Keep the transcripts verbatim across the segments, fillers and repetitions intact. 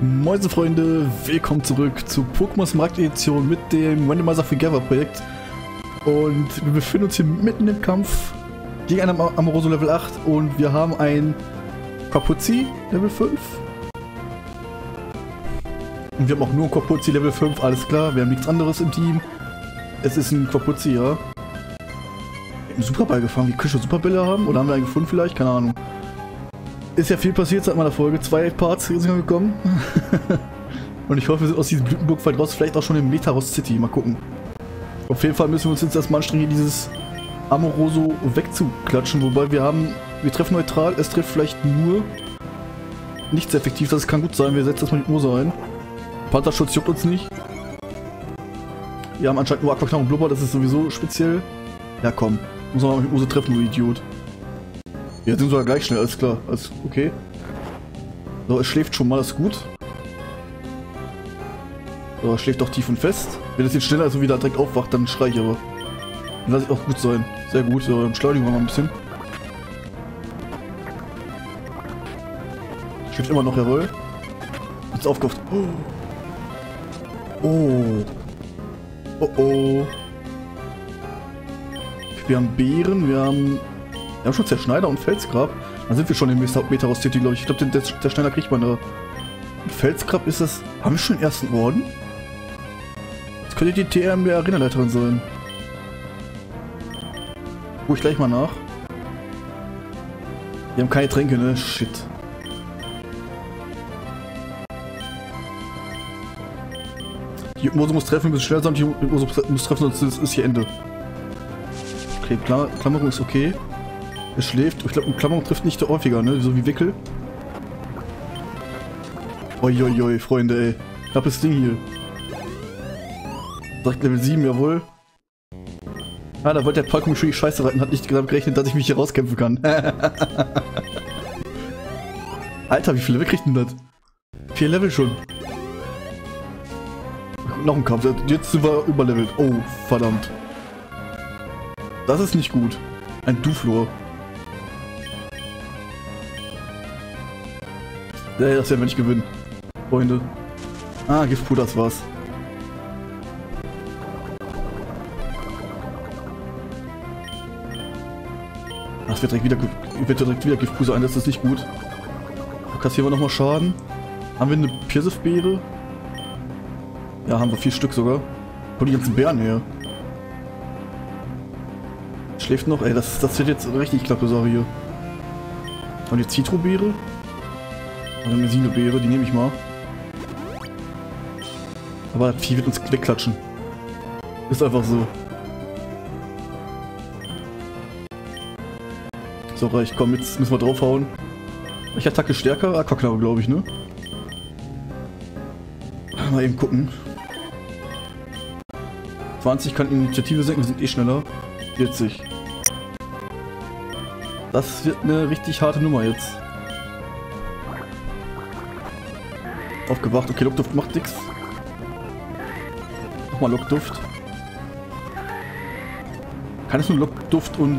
Mäusefreunde, willkommen zurück zu Pokémon Smaragd Edition mit dem Randomizer for Gather Projekt. Und wir befinden uns hier mitten im Kampf gegen einen Am Amoroso Level acht und wir haben ein Kapuzi Level fünf. Und wir haben auch nur ein Kapuzi Level fünf, alles klar, wir haben nichts anderes im Team. Es ist ein Kapuzi, ja. Einen Superball gefangen, wir können schon Superbälle haben oder haben wir einen gefunden vielleicht, keine Ahnung. Ist ja viel passiert seit meiner Folge, zwei Parts sind gekommen. Und ich hoffe, wir sind aus diesem Blütenburg-Wald raus, vielleicht auch schon in Metaros City, mal gucken. Auf jeden Fall müssen wir uns jetzt erstmal anstrengen, dieses Amoroso wegzuklatschen, wobei wir haben, wir treffen neutral, es trifft vielleicht nur nichts effektiv, das kann gut sein, wir setzen erstmal die Mose ein. Pantherschutz juckt uns nicht. Wir haben anscheinend nur Aquaknarren und Blubber, das ist sowieso speziell. Ja komm, muss man mal mit Mose treffen, du Idiot. Wir sind sogar gleich schnell, alles klar, alles okay. So, es schläft schon mal, ist gut. So, es schläft auch tief und fest. Wenn es jetzt schneller ist und wieder direkt aufwacht, dann schrei ich aber. Dann lass ich auch gut sein. Sehr gut, so, dann beschleunigen wir mal ein bisschen. Schläft immer noch, jawohl. Jetzt aufgehofft. Oh. Oh oh. Wir haben Beeren, wir haben... Wir haben schon Zerschneider und Felsgrab. Dann sind wir schon in Metaros City, glaube ich. Ich glaube, den Zerschneider kriegt man da. Felsgrab ist das... Haben wir schon den ersten Orden? Jetzt könnte die T M der Arenaleiterin sein. Guck ich gleich mal nach. Wir haben keine Tränke, ne? Shit. Die Hypnose muss treffen, wir müssen schwer sein. Die Hypnose muss treffen, sonst ist hier Ende. Okay, Klam Klammerung ist okay. Er schläft. Ich glaube, Klammerung trifft nicht so häufiger, ne? So wie Wickel. Uiuiui, Freunde, ey. Knappes Ding hier. Direkt Level sieben, jawohl. Ah, da wollte der Palkung schon die Scheiße reiten. Hat nicht damit gerechnet, dass ich mich hier rauskämpfen kann. Alter, wie viele wegkriegt denn das? Vier Level schon. Noch ein Kampf. Jetzt sind wir überlevelt. Oh, verdammt. Das ist nicht gut. Ein Duflor. Ja, das werden wir nicht gewinnen, Freunde. Ah, Giftpuder, das war's. Ach, es wird direkt wieder, wird direkt wieder Giftpuder ein, das ist nicht gut. Da kassieren wir nochmal Schaden. Haben wir eine Piersif-Beere? Ja, haben wir vier Stück sogar. Wo die ganzen Bären her? Schläft noch? Ey, das, das wird jetzt richtig klappe Sache hier. Und die Zitrobeere? Oder eine Sinebeere, die nehme ich mal. Aber das Vieh wird uns wegklatschen. Ist einfach so. So, reicht. Komm, jetzt müssen wir draufhauen. Welche Attacke stärker? Aquaknabe, glaube ich, ne? Mal eben gucken. zwanzig kann Initiative senken, wir sind eh schneller. vierzig. Das wird eine richtig harte Nummer jetzt. Aufgewacht. Okay, Lockduft macht nix. Nochmal Lockduft. Kann es nur Lockduft und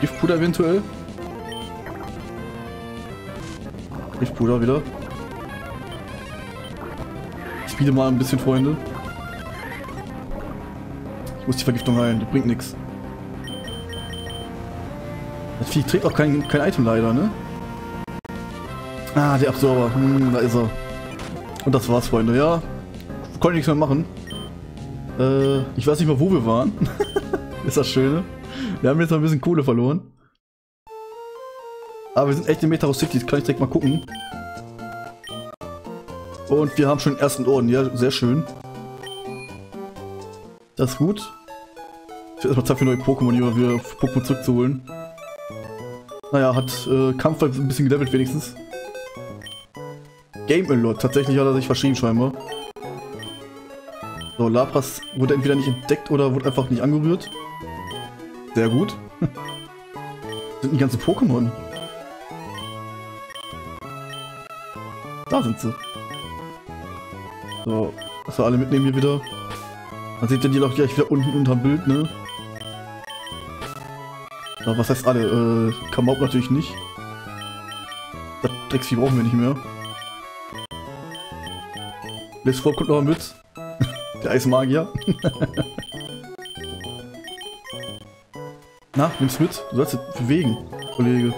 Giftpuder eventuell? Giftpuder wieder. Ich spiele mal ein bisschen, Freunde. Ich muss die Vergiftung heilen, die bringt nichts. Das Vieh trägt auch kein, kein Item leider, ne? Ah, der Absorber. Hm, da ist er. Und das war's, Freunde. Ja, konnte nichts mehr machen. Äh, ich weiß nicht mal, wo wir waren. Ist das Schöne. Wir haben jetzt mal ein bisschen Kohle verloren. Aber wir sind echt in Metaros City, das kann ich direkt mal gucken. Und wir haben schon den ersten Orden. Ja, sehr schön. Das ist gut. Ich will erstmal Zeit für neue Pokémon hier, um wieder Pokémon zurückzuholen. Naja, hat äh, Kampf ein bisschen gelevelt wenigstens. Game Alert, tatsächlich hat er sich verschrieben scheinbar. So, Lapras wurde entweder nicht entdeckt oder wurde einfach nicht angerührt. Sehr gut. Sind die ganzen Pokémon. Da sind sie. So, dass wir alle mitnehmen hier wieder. Man sieht ja die auch gleich wieder unten unterm Bild, ne? Ja, was heißt alle? Äh, Kamaub natürlich nicht. Das Drecksvieh brauchen wir nicht mehr. Let's go, kommt noch mal mit. Der Eismagier. Na, nimm's mit. Du sollst dich bewegen, Kollege.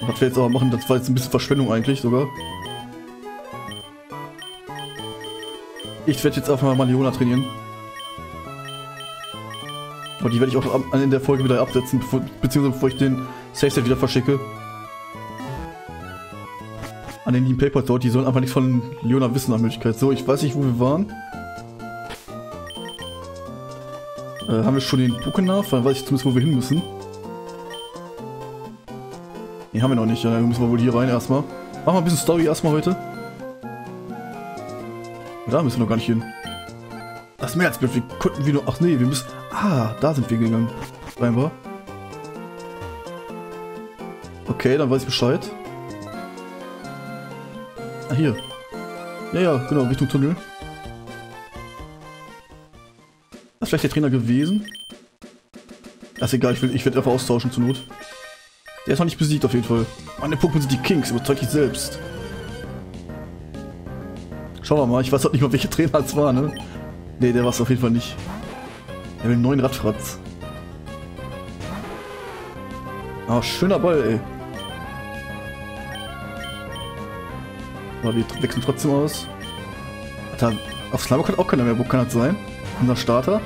Was wir jetzt aber machen, das war jetzt ein bisschen Verschwendung eigentlich sogar. Ich werde jetzt einfach mal Leona trainieren. Und die werde ich auch in der Folge wieder absetzen, bevor, beziehungsweise bevor ich den Safe-Set wieder verschicke. An den lieben Paper dort, die sollen einfach nichts von Leona wissen nach Möglichkeit. So, ich weiß nicht, wo wir waren. Äh, haben wir schon den Bukenaf? Dann weiß ich zumindest, wo wir hin müssen. Ne, haben wir noch nicht. Ja, dann müssen wir wohl hier rein erstmal. Machen wir ein bisschen Story erstmal heute. Da müssen wir noch gar nicht hin. Das Meeresbild, wir konnten wir noch... Ach nee, wir müssen... Ah, da sind wir gegangen. Scheinbar. Okay, dann weiß ich Bescheid. Ah, hier. Ja, ja, genau, Richtung Tunnel. Das ist vielleicht der Trainer gewesen. Das ist egal, ich, will, ich werde einfach austauschen zur Not. Der ist noch nicht besiegt auf jeden Fall. Meine Pokémon sind die Kings, überzeug dich selbst. Schauen wir mal, ich weiß halt nicht mal, welcher Trainer es war, ne? Ne, der war es auf jeden Fall nicht. Der will einen neuen Radfratz. Ah, schöner Ball, ey. Aber wir wechseln trotzdem aus. Alter, auf Slamok hat auch keiner mehr. Wo kann das sein? Unser Starter?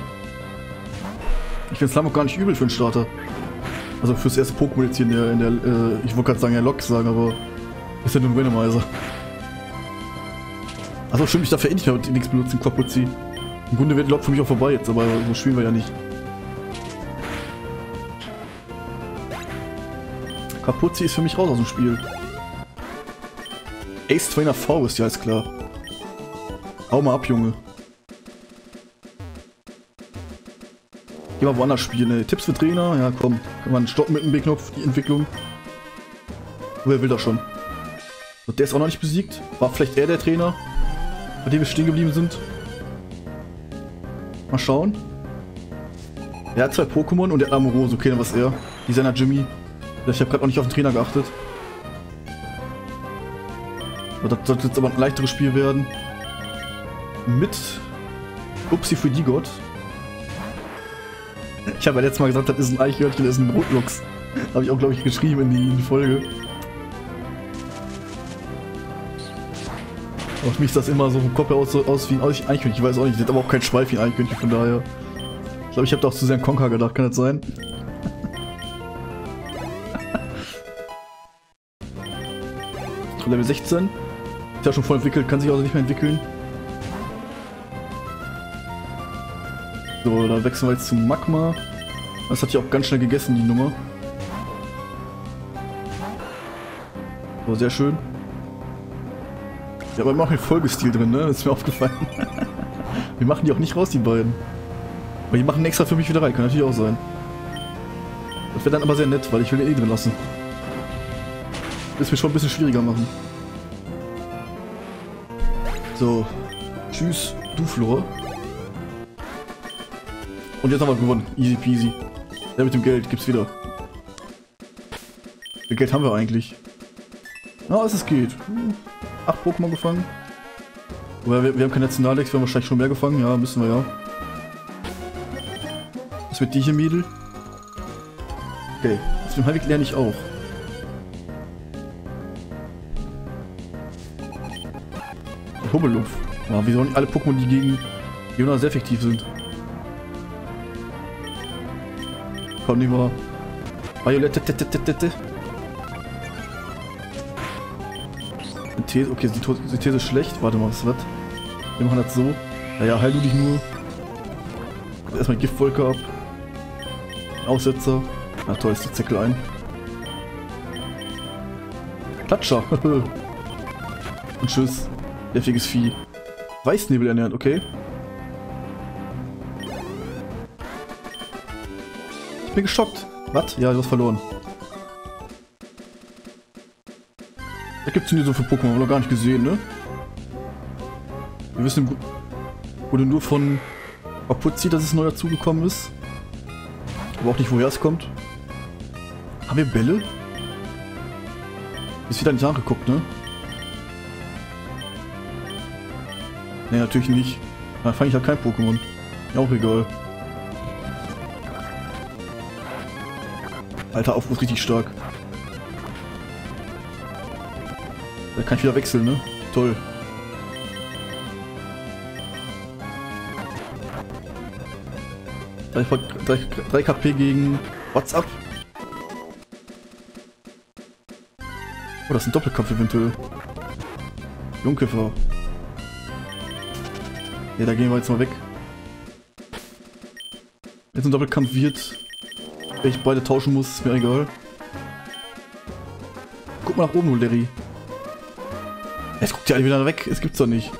Ich finde Slamok gar nicht übel für einen Starter. Also fürs erste Pokémon jetzt hier in der... In der äh, ich wollte gerade sagen, ja, Lok sagen, aber... Ist ja nur ein Randomizer. Achso, stimmt, ich darf ja eh nicht mehr nichts benutzen, Quapuzzi. Im Grunde wird Lob für mich auch vorbei jetzt, aber so spielen wir ja nicht. Quapuzzi ist für mich raus aus dem Spiel. Ace Trainer V ist ja, ist klar. Hau mal ab, Junge. Geh mal woanders spielen, ey. Tipps für Trainer? Ja, komm. Kann man stoppen mit dem B-Knopf, die Entwicklung. Wer will das schon? So, der ist auch noch nicht besiegt. War vielleicht er der Trainer? Bei dem wir stehen geblieben sind. Mal schauen. Er hat zwei Pokémon und der Amorose. Okay, dann was er. Designer Jimmy. Ich habe gerade auch nicht auf den Trainer geachtet. Das sollte jetzt aber ein leichteres Spiel werden. Mit Upsi für die Gott. Ich habe ja letztes Mal gesagt, das ist ein Eichhörnchen, das ist ein Rotluchs. Habe ich auch, glaube ich, geschrieben in die, in die Folge. Auf mich sah das immer so vom Kopf aus, aus wie ein Eichhörnchen. Ich weiß auch nicht, das hat aber auch kein Schweif wie ein Eichhörnchen, von daher. Ich glaube, ich habe da auch zu sehr an Conker gedacht, kann das sein? Level sechzehn. Ist ja schon voll entwickelt, kann sich also nicht mehr entwickeln. So, da wechseln wir jetzt zu Magma. Das hat ja auch ganz schnell gegessen, die Nummer. So, sehr schön. Ja, aber wir machen den Folgestil drin, ne? Das ist mir aufgefallen. Wir machen die auch nicht raus, die beiden. Aber die machen extra für mich wieder rein, kann natürlich auch sein. Das wäre dann aber sehr nett, weil ich will den eh drin lassen. Das wird schon ein bisschen schwieriger machen. So. Tschüss, du Flor. Und jetzt haben wir gewonnen. Easy peasy. Ja, mit dem Geld gibt's wieder. Wie viel Geld haben wir eigentlich? Na, es geht. Hm. Acht Pokémon gefangen. Aber wir, wir haben kein Nationalex, wir haben wahrscheinlich schon mehr gefangen. Ja, müssen wir ja. Was wird die hier, Mädel? Okay, das mit dem Heimweg lerne ich auch. Hummelumpf. Ja, wieso nicht alle Pokémon, die gegen Leona sehr effektiv sind? Komm, nehmen wir Violette. Synthese, okay, Synthese ist schlecht. Warte mal, was wird? Wir machen das so. Naja, heil du dich nur. Erstmal Giftwolke ab. Aussetzer. Na toll, ist die Zeckel ein. Klatscher. Und tschüss. Nerviges Vieh. Weißnebel ernährt, okay. Ich bin geschockt. Was? Ja, du hast verloren. Was gibt's denn hier so für Pokémon? Haben wir noch gar nicht gesehen, ne? Wir wissen im Grunde nur von Opuzzi, dass es neu dazugekommen ist. Aber auch nicht, woher es kommt. Haben wir Bälle? Ist wieder nicht nachgeguckt, ne? Ne, natürlich nicht. Dann fange ich ja kein Pokémon. Mir auch egal. Alter, Aufruf richtig stark. Da kann ich wieder wechseln, ne? Toll. drei K P gegen... WhatsApp. Oh, das ist ein Doppelkampf eventuell. Jungkäfer. Ja, da gehen wir jetzt mal weg. Wenn es ein Doppelkampf wird, wenn ich beide tauschen muss, ist mir egal. Guck mal nach oben, du Larry. Jetzt guckt die alle wieder weg, es gibt's doch nicht.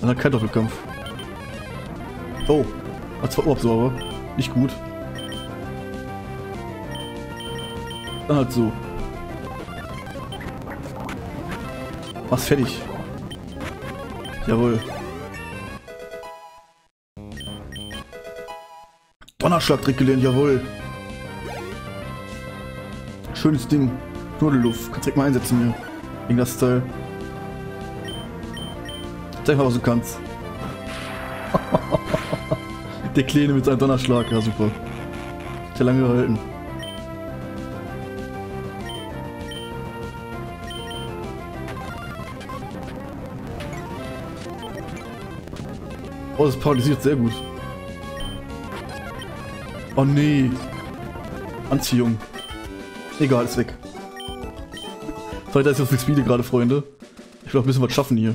Dann hat kein Doppelkampf. Oh, hat zwei Ohrabsorber. Nicht gut. Dann halt so. Mach's fertig. Jawohl. Donnerschlag direkt gelernt, jawohl. Schönes Ding. Knuddelluft. Kannst direkt mal einsetzen hier. Gegen das Teil. Zeig mal, was du kannst. Der Kleine mit seinem Donnerschlag, ja super. Hat ja lange gehalten. Oh, das paralysiert sehr gut. Oh nee. Anziehung. Egal, ist weg. Sorry, da ist jetzt viel Spiele gerade, Freunde. Ich will auch ein bisschen was schaffen hier.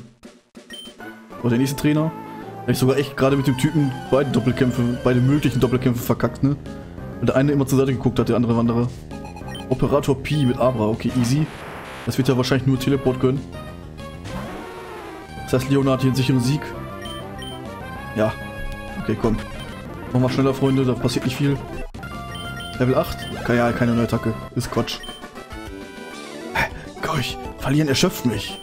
Aber der nächste Trainer. Da hab ich sogar echt gerade mit dem Typen beide Doppelkämpfe, beide möglichen Doppelkämpfe verkackt, ne? Weil der eine immer zur Seite geguckt hat, der andere Wanderer. Operator Pi mit Abra, okay, easy. Das wird ja wahrscheinlich nur Teleport können. Das heißt, Leonard hier einen sicheren Sieg. Ja. Okay, komm. Machen wir schneller, Freunde, da passiert nicht viel. Level acht? Keine, ja, keine neue Attacke. Ist Quatsch. Gorch, verlieren erschöpft mich.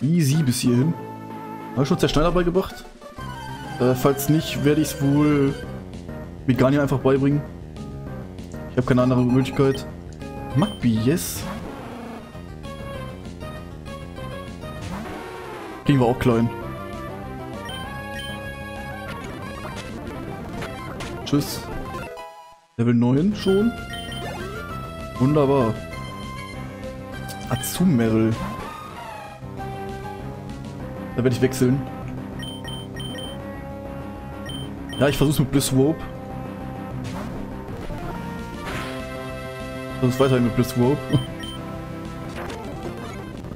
Easy bis hierhin. Habe ich schon Zerschneider beigebracht? Äh, falls nicht, werde ich es wohl Veganier einfach beibringen. Ich habe keine andere Möglichkeit. Magby, yes. Kriegen wir auch klein. Tschüss. Level neun schon. Wunderbar. Azumarill. Da werde ich wechseln. Ja, ich versuch's mit Blitzwrope. Versuch's weiterhin mit Blitzwrope.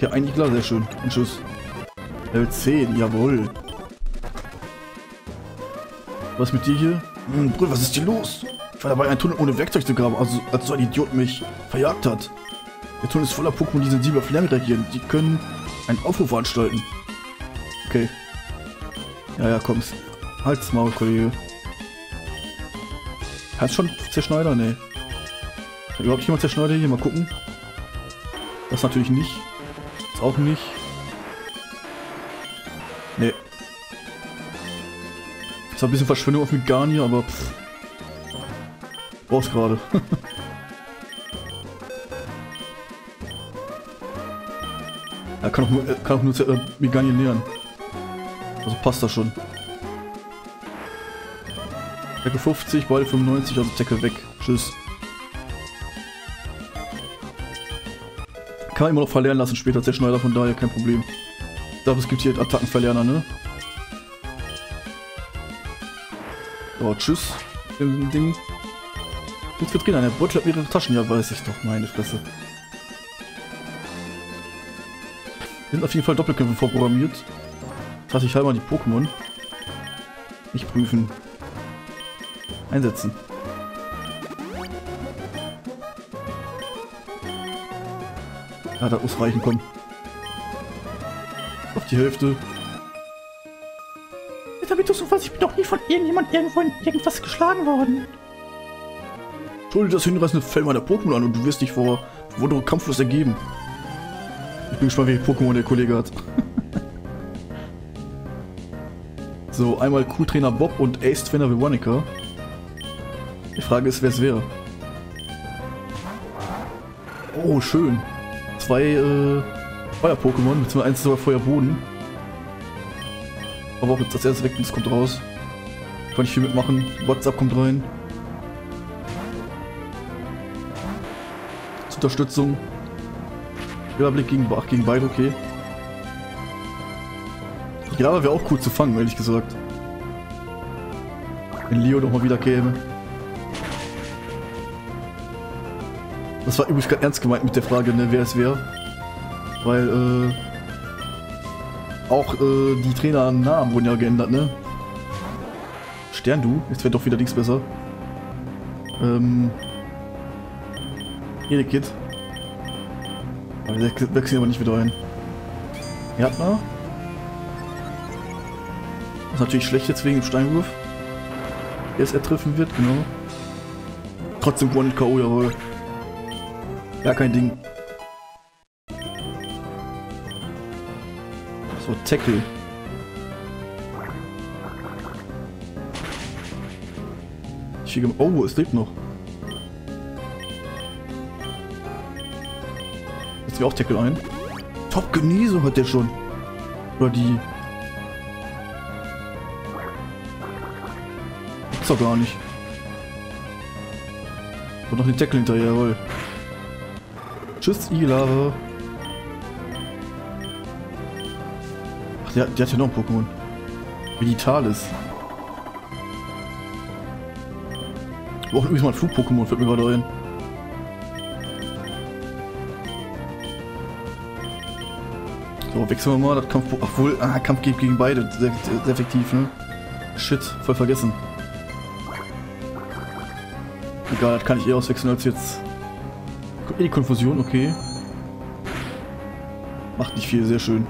Ja, ein Igler, sehr schön. Und tschüss. Level zehn, jawohl. Was mit dir hier? Hm, Bruder, was ist hier los? Ich war dabei, einen Tunnel ohne Werkzeug zu graben, also als so ein Idiot mich verjagt hat. Der Tunnel ist voller Pokémon, die sensibel auf Lärm reagieren. Die können einen Aufruf veranstalten. Okay. Ja, ja, komm's. Halt's Maul, Kollege. Hat's schon Zerschneider? Nee. Hat überhaupt jemand Zerschneider hier? Mal gucken. Das natürlich nicht. Das auch nicht. Nee. Ist ein bisschen Verschwendung auf Megani, aber pfff. Brauch's gerade. Er kann auch nur, kann auch nur äh, Megani nähern. Also passt das schon. Decke fünfzig, beide fünfundneunzig, also Decke weg. Tschüss. Kann man immer noch verlernen lassen später, Zerschneider, von daher kein Problem. Ich glaube, es gibt hier Attackenverlerner, ne? Oh, tschüss. Dem Ding. Jetzt wird's gehen, der Beutel hat mehrere Taschen, ja weiß ich doch, meine Fresse. Sind auf jeden Fall Doppelkämpfe vorprogrammiert. Lass ich halt mal die Pokémon. Nicht prüfen. Einsetzen. Ja, das muss reichen, komm. Auf die Hälfte. Damit du so was, ich bin doch nie von irgendjemand irgendwo in irgendwas geschlagen worden. Schulde das hinreißende Fell meiner Pokémon an und du wirst dich vor Verwunderung kampflos ergeben. Ich bin gespannt, welche Pokémon der Kollege hat. So, einmal Q-Trainer Bob und Ace-Trainer Veronica. Die Frage ist, wer es wäre. Oh, schön. Zwei äh, Feuer-Pokémon, beziehungsweise eins sogar Feuerboden. Aber auch jetzt das erste weg, das kommt raus. Kann ich viel mitmachen. WhatsApp kommt rein. Zur Unterstützung. Überblick gegen Bach, gegen beide, okay. Ja, aber wäre auch cool zu fangen, ehrlich gesagt. Wenn Leo doch mal wieder käme. Das war übrigens gerade ernst gemeint mit der Frage, ne, wer es wäre. Weil, äh, auch, äh, die Trainernamen wurden ja geändert, ne? Stern, du? Jetzt wäre doch wieder nichts besser. Ähm. Erik Kid. Aber der wechselt aber nicht wieder ein. Erdner? Das ist natürlich schlecht jetzt wegen dem Steinwurf. Erst er treffen wird, genau. Trotzdem gewonnen, K O, jawohl. Ja, kein Ding. So, Tackle. Ich schicke... Oh, es lebt noch. Jetzt wir auch Tackle ein. Top Genesung hat der schon. Oder die... Doch gar nicht. Und noch den Deckel hinterher, jawohl. Tschüss, Ilava. Ach, der, der hat ja noch ein Pokémon. Vegetalis. Wir brauchen übrigens mal ein Flug-Pokémon, fällt mir gerade ein. So, wechseln wir mal. Das Kampf. Obwohl, ah, Kampf geht gegen beide. Sehr, sehr effektiv, ne? Shit, voll vergessen. Egal, das kann ich eh auswechseln als jetzt. Kommt eh die Konfusion, okay. Macht nicht viel, sehr schön.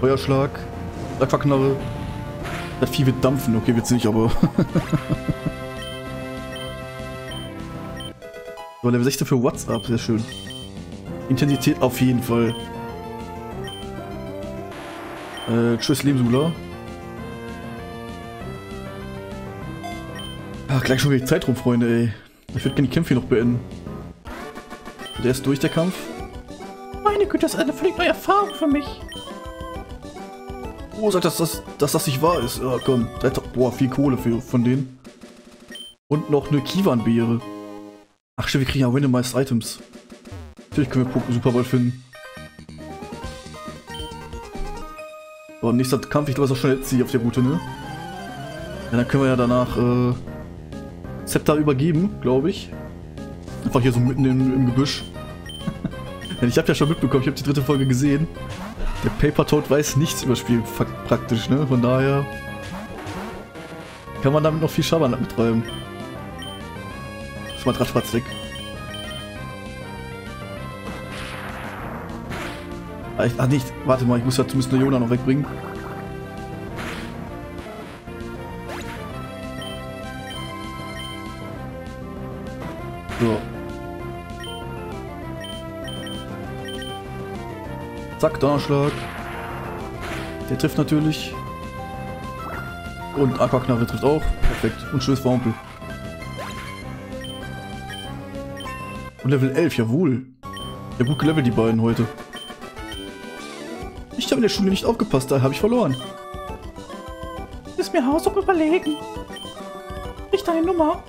Feuerschlag. Aquaknarre. Das Vieh wird dampfen, okay, wird's nicht, aber. So, Level sechzehn für WhatsApp, sehr schön. Intensität auf jeden Fall. Äh, tschüss, Lebensula. Ach, gleich schon gegen Zeit rum, Freunde, ey. Ich würde gerne die Kämpfe hier noch beenden. Der ist durch, der Kampf. Meine Güte, das ist eine völlig neue Erfahrung für mich. Oh, sagt, dass das, dass das nicht wahr ist. Ja, komm, boah, viel Kohle für, von denen. Und noch eine Kiwan-Beere. Ach stimmt, wir kriegen ja randomized Items. Natürlich können wir Superball finden. So, nächster Kampf, ich glaube, das ist auch schon jetzt hier auf der Route, ne? Ja, dann können wir ja danach, äh... Zepter übergeben, glaube ich. Einfach hier so mitten im, im Gebüsch. Ich habe ja schon mitbekommen, ich habe die dritte Folge gesehen. Der Paper Toad weiß nichts über das Spiel praktisch, ne? Von daher kann man damit noch viel Schabernack betreiben. Schwarz, schwarz weg. Ach nicht, warte mal, ich muss ja zumindest eine Jona noch wegbringen. So. Zack, Donnerschlag. Der trifft natürlich. Und Aquaknarre trifft auch. Perfekt. Und schönes Wampel. Und Level elf, jawohl. Ja, gut gelevelt die beiden heute. Ich habe in der Schule nicht aufgepasst, da habe ich verloren. Ist mir Hausaufgaben überlegen. Nicht deine Nummer.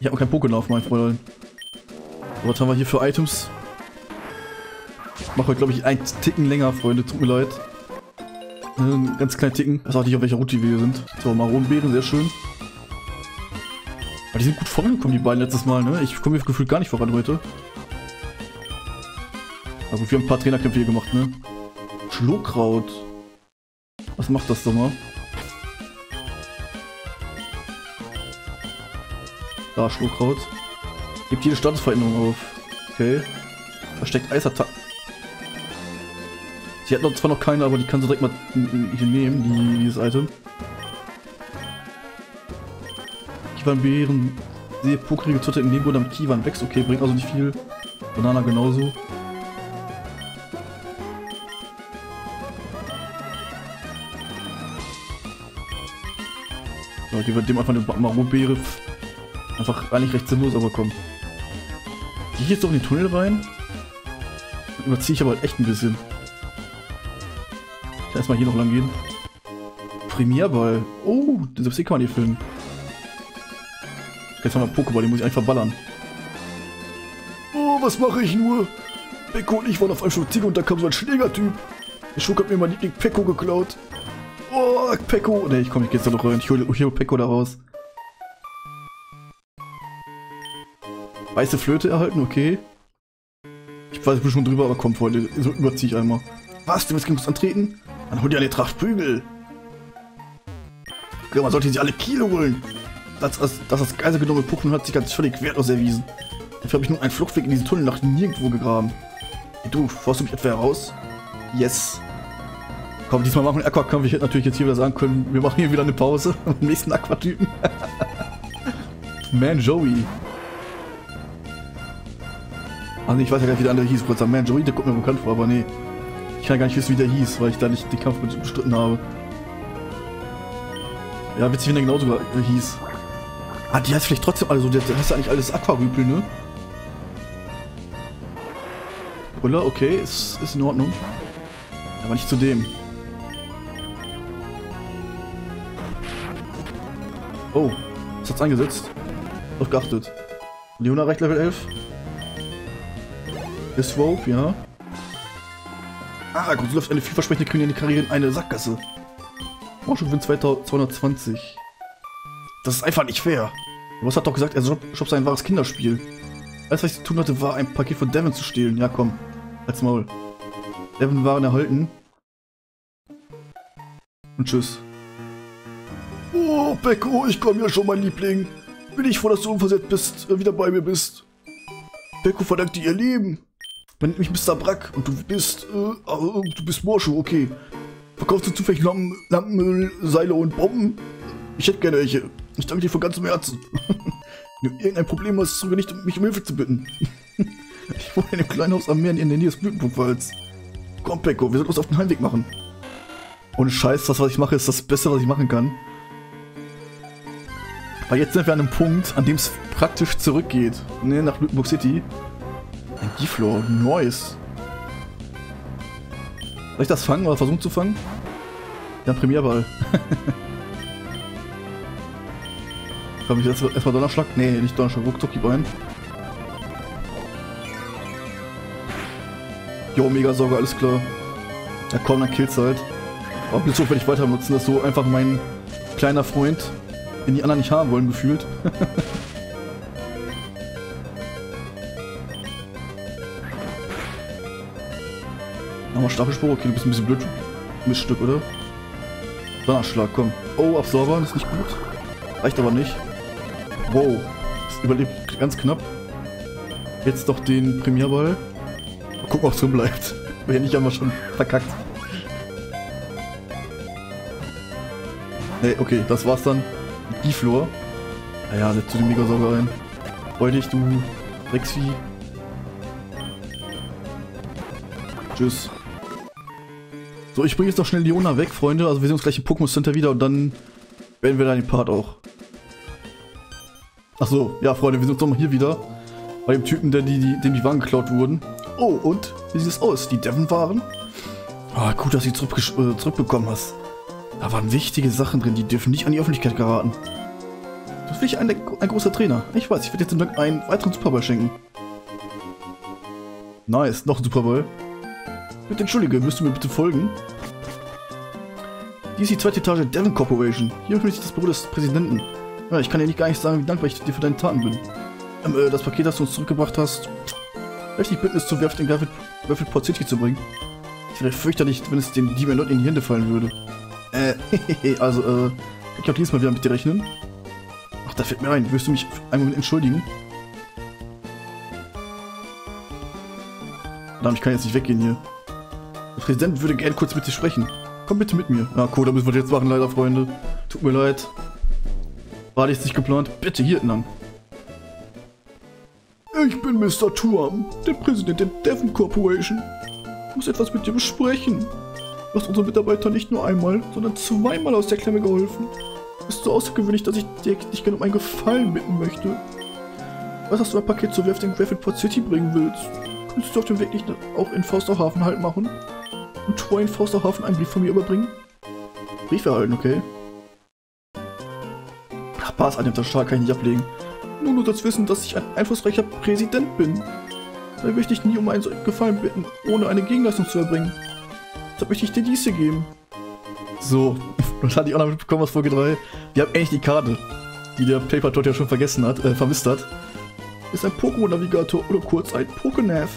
Ich habe auch keinen Pokémon auf, mein Fräulein. So, was haben wir hier für Items? Ich mache heute, glaube ich, einen Ticken länger, Freunde. Tut mir leid. Einen ganz kleinen Ticken. Ich weiß auch nicht, auf welcher Route wir hier sind. So, Maronenbeeren, sehr schön. Aber die sind gut vorangekommen, die beiden, letztes Mal, ne? Ich komme mir gefühlt gar nicht voran heute. Also, wir haben ein paar Trainerkämpfe hier gemacht, ne? Schluckraut. Was macht das doch mal? Da, Schluckraut. Gibt jede Statusveränderung auf. Okay. Versteckt Eisattacken. Sie hat noch zwar noch keine, aber die kannst du direkt mal hier nehmen, die, dieses Item. Kiwan-Beeren. Sehr pokerige Zutat im Nebengrund, damit Kiwan wächst. Okay, bringt also nicht viel. Banana genauso. So, geben wir dem einfach eine Maronbeere. Einfach eigentlich recht sinnlos, aber komm. Gehe ich jetzt doch in den Tunnel rein? Dann überziehe ich aber halt echt ein bisschen. Ich kann erstmal hier noch lang gehen. Primärball. Oh, das kann man hier filmen. Jetzt haben wir Pokéball, den muss ich eigentlich verballern. Oh, was mache ich nur? Peko und ich waren auf einem Spaziergang und da kam so ein Schlägertyp. Der Schurke hat mir mein Liebling Peko geklaut. Oh, Peko. Ne, ich komme, ich gehe jetzt da noch rein. Ich hole hol Peko da raus. Weiße Flöte erhalten, okay. Ich weiß, ich bin schon drüber, aber komm, Freunde, so überziehe ich einmal. Was? Du willst gegen uns antreten? Dann hol dir eine Tracht Prügel. Ja, man sollte sie alle Kiel holen. Das als, das als Geiser genommene Pokémon hat sich als völlig wertlos erwiesen. Dafür habe ich nun einen Fluchtweg in diesen Tunnel nach nirgendwo gegraben. Hey, du, forst du mich etwa heraus? Yes. Komm, diesmal machen wir einen Aquakampf. Ich hätte natürlich jetzt hier wieder sagen können, wir machen hier wieder eine Pause. Am nächsten Aquatypen. Man Joey. Also ich weiß ja gar nicht, wie der andere hieß. Ich wollte sagen, Man Joey, der kommt mir bekannt vor, aber nee. Ich kann ja gar nicht wissen, wie der hieß, weil ich da nicht den Kampf mit bestritten habe. Ja, witzig, wenn der genauso hieß. Ah, die heißt vielleicht trotzdem alle so. Das heißt ja eigentlich alles Aquarüpel, ne? Brüller, okay, ist, ist in Ordnung. Aber nicht zu dem. Oh, das hat's eingesetzt. Drauf geachtet. Leona reicht Level elf. Ist Swope, ja. Ah, gut, so läuft eine vielversprechende kriminelle Karriere in eine Sackgasse. Branchenwin zweitausendzweihundertzwanzig. Das ist einfach nicht fair. Was hat doch gesagt, er shoppt sein wahres Kinderspiel. Alles, was ich zu tun hatte, war ein Paket von Devon zu stehlen. Ja, komm. Halt's Maul. Devon waren erhalten. Und tschüss. Oh, Peko, ich komme ja schon, mein Liebling. Bin ich froh, dass du unversehrt bist, äh, wieder bei mir bist. Peko verdankt dir ihr Leben. Man nennt mich Mister Brack und du bist, äh, äh du bist Morshu, okay. Verkaufst du zufällig Lampen, Lampenöl, Seile und Bomben? Ich hätte gerne welche. Ich danke dir von ganzem Herzen. Wenn du irgendein Problem hast, zögere nicht, mich um Hilfe zu bitten. Ich wohne in einem kleinen Haus am Meer in der Nähe des Blütenbuchwalds. Komm, Peko, wir sollten uns auf den Heimweg machen. Ohne Scheiß, das, was ich mache, ist das Beste, was ich machen kann. Weil jetzt sind wir an einem Punkt, an dem es praktisch zurückgeht. Ne, nach Blütenburg City. Ein Giflor, nice. Soll ich das fangen oder versuchen zu fangen? Ja, Premierball. Kann ich erstmal erst Donnerschlag? Nee, nicht Donnerschlag, ruckzuck die Beine. Jo, Megasauger, alles klar. Ja komm, dann killt's halt. Aber bis so werde ich weiter nutzen, dass so einfach mein kleiner Freund, den die anderen nicht haben wollen, gefühlt. Nochmal Stachelspur, okay, du bist ein bisschen blöd. Miststück, oder? Donnerschlag, komm. Oh, Absorber, das ist nicht gut. Reicht aber nicht. Wow, das überlebt ganz knapp. Jetzt noch den Premierball. Mal gucken, ob es drin bleibt. Wenn nicht, haben wir schon verkackt. Ne, okay, das war's dann. Giflor. Naja, setz du den Megasauger rein. Freu dich, du Drecksvieh. Tschüss. So, ich bringe jetzt noch schnell Leona weg, Freunde. Also wir sehen uns gleich im Pokémon Center wieder und dann werden wir dann den Part auch. Achso, ja Freunde, wir sind nochmal hier wieder. Bei dem Typen, der die, die, dem die Waren geklaut wurden. Oh, und? Wie sieht es aus? Die Devon-Waren? Ah, gut, dass du sie zurück, äh, zurückbekommen hast. Da waren wichtige Sachen drin, die dürfen nicht an die Öffentlichkeit geraten. Du bist wirklich ein, ein großer Trainer. Ich weiß, ich werde jetzt zum Dank einen weiteren Superball schenken. Nice, noch ein Superball. Bitte entschuldige, müsst du mir bitte folgen? Dies ist die zweite Etage der Devon Corporation. Hier befindet sich das Büro des Präsidenten. Ja, ich kann dir nicht gar nicht sagen, wie dankbar ich dir für deine Taten bin. Ähm, äh, das Paket, das du uns zurückgebracht hast, möchte ich bitten, es zu Werft in Garfield City zu bringen. Es wäre fürchterlich, wenn es dem Demon Lord in die Hände fallen würde. Äh, also, äh, ich glaube, diesmal wieder mit dir rechnen. Ach, da fällt mir ein. Willst du mich einen Moment entschuldigen? Verdammt, ich kann jetzt nicht weggehen hier. Der Präsident würde gerne kurz mit dir sprechen. Komm bitte mit mir. Na cool, da müssen wir das jetzt machen, leider, Freunde. Tut mir leid. War jetzt nicht geplant. Bitte hier entlang. Ich bin Mister Tuam, der Präsident der Devon Corporation. Ich muss etwas mit dir besprechen. Du hast unseren Mitarbeitern nicht nur einmal, sondern zweimal aus der Klemme geholfen. Es ist so außergewöhnlich, dass ich dir nicht gerne um einen Gefallen bitten möchte. Was hast du ein Paket zu Werft in Gravelport City bringen willst? Kannst du auf dem Weg nicht auch in Fausterhafen halt machen? Und Troy in Fausterhafen einen Brief von mir überbringen? Brief erhalten, okay. Ach, Bars an dem Tag kann ich nicht ablegen. Nur nur das Wissen, dass ich ein einflussreicher Präsident bin. Da möchte ich nie um einen solchen Gefallen bitten, ohne eine Gegenleistung zu erbringen. Da möchte ich dir diese geben. So, das hatte ich auch noch mitbekommen aus Folge drei. Wir haben endlich die Karte, die der Paper Toad ja schon vergessen hat, äh, vermisst hat. Ist ein Pokémon-Navigator oder kurz ein Pokénav.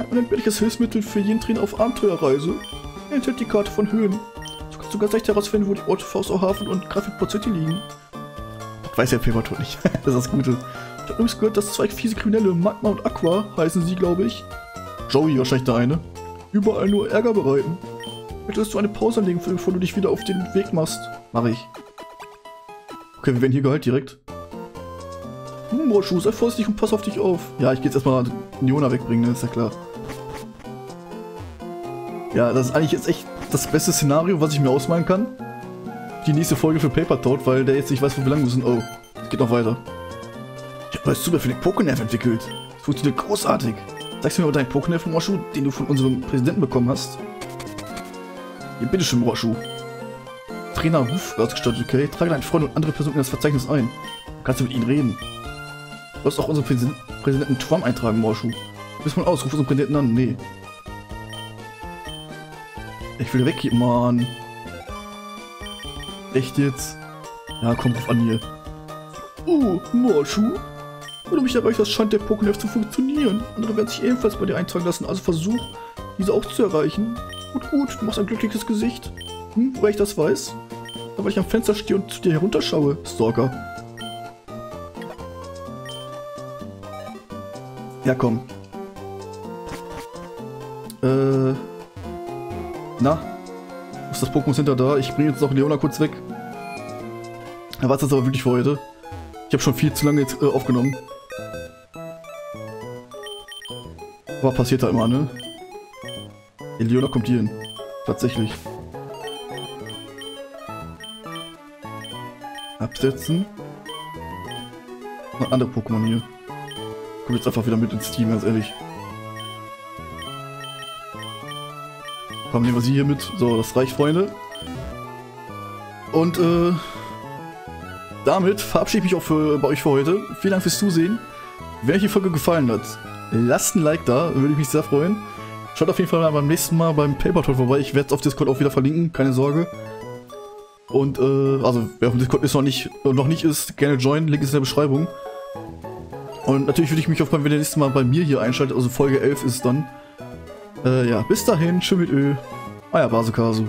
Ein unentbehrliches Hilfsmittel für jeden Trainer auf Abenteuerreise. Er enthält die Karte von Höhen. Du kannst sogar leicht herausfinden, wo die Orte Fausterhafen und Gravelport City liegen. Das weiß der Paper Toad nicht. Das ist das Gute. Ich habe übrigens gehört, dass zwei fiese Kriminelle, Magma und Aqua, heißen sie, glaube ich. Joey wahrscheinlich der eine. Überall nur Ärger bereiten. Möchtest du eine Pause anlegen, bevor du dich wieder auf den Weg machst? Mach ich. Okay, wir werden hier gehalten direkt. Hm, Rotschuh, sei vorsichtig und pass auf dich auf. Ja, ich geh jetzt erstmal Niona wegbringen, ne? Ist ja klar. Ja, das ist eigentlich jetzt echt das beste Szenario, was ich mir ausmalen kann. Die nächste Folge für Paper Toad, weil der jetzt nicht weiß, wo wir lang müssen. Oh, es geht noch weiter. Ich hab neues Zubehör für den Pokénav entwickelt. Das funktioniert großartig. Sagst du mir mal deinen Pokénav, Rotschuh, den du von unserem Präsidenten bekommen hast? Ja, bitteschön, Rotschuh. Trainer Ruf ausgestattet, okay? Trage deinen Freund und andere Personen in das Verzeichnis ein. Kannst du mit ihnen reden? Du hast auch unseren Präsid Präsidenten Trump eintragen, Rotschuh. Bis mal aus, ruf unseren Präsidenten an. Nee. Ich will weggehen, Mann. Echt jetzt? Ja, komm, ruf an hier. Oh, Rotschuh? Wenn du mich erreicht hast, scheint der Pokénav zu funktionieren. Andere werden sich ebenfalls bei dir eintragen lassen, also versuch, diese auch zu erreichen. Gut, gut, du machst ein glückliches Gesicht. Hm, woher ich das weiß? Da, weil ich am Fenster stehe und zu dir herunterschaue, Stalker. Ja, komm. Äh. Na? Ist das Pokémon Center da? Ich bringe jetzt noch Leona kurz weg. Da war es das aber wirklich für heute. Ich habe schon viel zu lange jetzt äh, aufgenommen. Aber passiert da immer, ne? Leona kommt hier hin. Tatsächlich. Absetzen. Und andere Pokémon hier. Kommt jetzt einfach wieder mit ins Team, ganz ehrlich. Komm, nehmen wir sie hier mit. So, das reicht, Freunde. Und, äh... damit verabschiede ich mich auch für, bei euch für heute. Vielen Dank fürs Zusehen. Wenn euch die Folge gefallen hat, lasst ein Like da. Würde ich mich sehr freuen. Schaut auf jeden Fall mal beim nächsten Mal beim Paper Toad vorbei. Ich werde es auf Discord auch wieder verlinken, keine Sorge. Und äh, also wer auf dem Discord ist noch nicht, noch nicht ist, gerne joinen. Link ist in der Beschreibung. Und natürlich würde ich mich auch freuen, wenn ihr nächstes Mal bei mir hier einschaltet. Also Folge elf ist es dann. Äh, ja, bis dahin, tschüss mit Ö. Euer Basukasu.